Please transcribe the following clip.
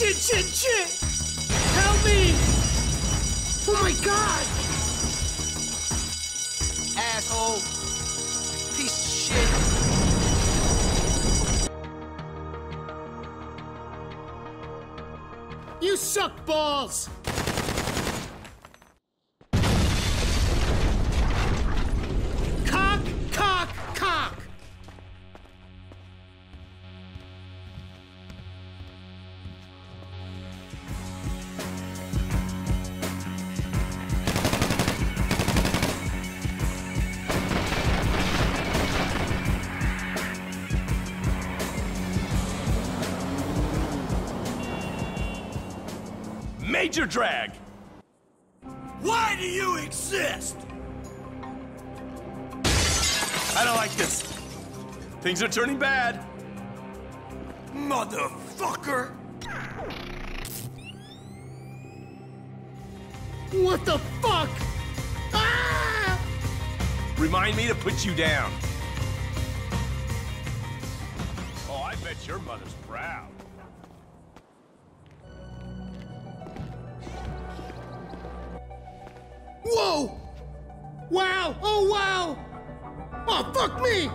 Shit, shit, shit! Help me! Oh my god! Asshole! Piece of shit! You suck balls! Cock, cock, cock! Major drag! Why do you exist? I don't like this. Things are turning bad. Motherfucker! What the fuck? Ah! Remind me to put you down. Oh, I bet your mother's proud. Whoa! Wow! Oh, wow! Oh, fuck me!